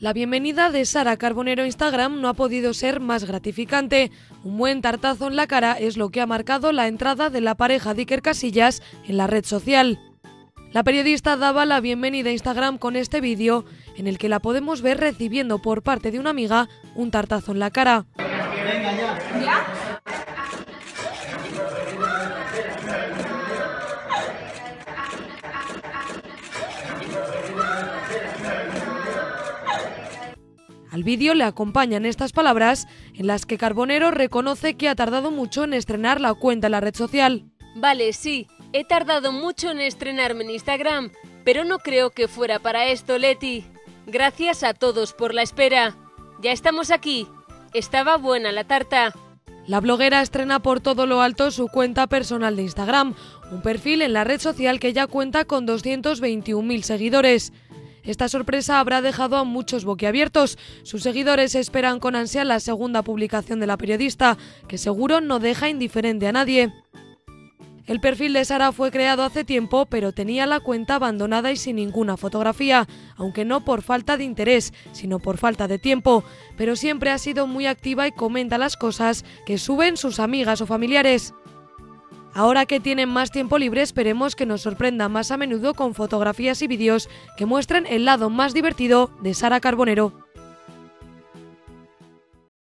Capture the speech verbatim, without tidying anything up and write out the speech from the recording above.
La bienvenida de Sara Carbonero a Instagram no ha podido ser más gratificante. Un buen tartazo en la cara es lo que ha marcado la entrada de la pareja de Iker Casillas en la red social. La periodista daba la bienvenida a Instagram con este vídeo, en el que la podemos ver recibiendo por parte de una amiga un tartazo en la cara. Venga, ya. ¿Ya? Al vídeo le acompañan estas palabras en las que Carbonero reconoce que ha tardado mucho en estrenar la cuenta en la red social. Vale, sí, he tardado mucho en estrenarme en Instagram, pero no creo que fuera para esto, Leti. Gracias a todos por la espera. Ya estamos aquí. Estaba buena la tarta. La bloguera estrena por todo lo alto su cuenta personal de Instagram, un perfil en la red social que ya cuenta con doscientos veintiún mil seguidores. Esta sorpresa habrá dejado a muchos boquiabiertos. Sus seguidores esperan con ansia la segunda publicación de la periodista, que seguro no deja indiferente a nadie. El perfil de Sara fue creado hace tiempo, pero tenía la cuenta abandonada y sin ninguna fotografía, aunque no por falta de interés, sino por falta de tiempo. Pero siempre ha sido muy activa y comenta las cosas que suben sus amigas o familiares. Ahora que tienen más tiempo libre, esperemos que nos sorprenda más a menudo con fotografías y vídeos que muestren el lado más divertido de Sara Carbonero.